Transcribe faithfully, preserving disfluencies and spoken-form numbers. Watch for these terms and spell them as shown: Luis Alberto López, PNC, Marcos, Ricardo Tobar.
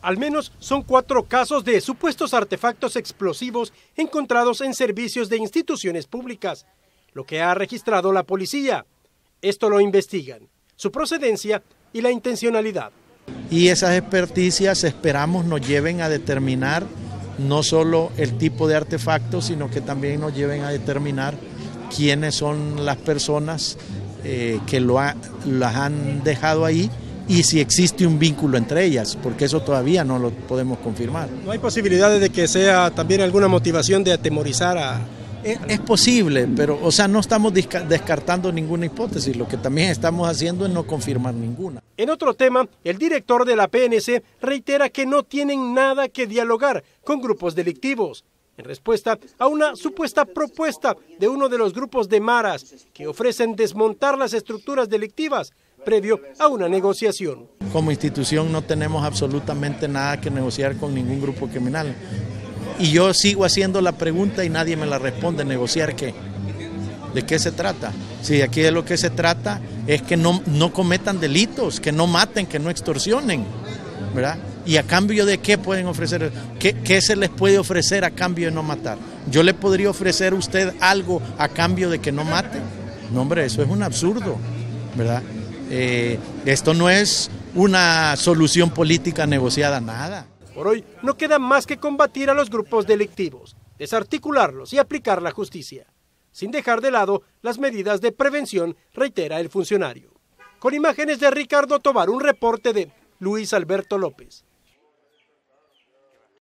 Al menos son cuatro casos de supuestos artefactos explosivos encontrados en servicios de instituciones públicas, lo que ha registrado la policía. Esto lo investigan, su procedencia y la intencionalidad. Y esas experticias esperamos nos lleven a determinar no solo el tipo de artefactos, sino que también nos lleven a determinar quiénes son las personas eh, que lo ha, las han dejado ahí y si existe un vínculo entre ellas, porque eso todavía no lo podemos confirmar. ¿No hay posibilidades de que sea también alguna motivación de atemorizar a...? Es, es posible, pero o sea, no estamos descartando ninguna hipótesis, lo que también estamos haciendo es no confirmar ninguna. En otro tema, el director de la P N C reitera que no tienen nada que dialogar con grupos delictivos, en respuesta a una supuesta propuesta de uno de los grupos de maras que ofrecen desmontar las estructuras delictivas previo a una negociación. Como institución no tenemos absolutamente nada que negociar con ningún grupo criminal. Y yo sigo haciendo la pregunta y nadie me la responde. ¿Negociar qué? ¿De qué se trata? Sí, aquí de lo que se trata es que no, no cometan delitos, que no maten, que no extorsionen, ¿verdad? ¿Y a cambio de qué pueden ofrecer? ¿Qué, qué se les puede ofrecer a cambio de no matar? ¿Yo le podría ofrecer a usted algo a cambio de que no mate? No, hombre, eso es un absurdo, ¿verdad? Eh, esto no es una solución política negociada, nada. Por hoy no queda más que combatir a los grupos delictivos, desarticularlos y aplicar la justicia, sin dejar de lado las medidas de prevención, reitera el funcionario. Con imágenes de Ricardo Tobar, un reporte de Luis Alberto López.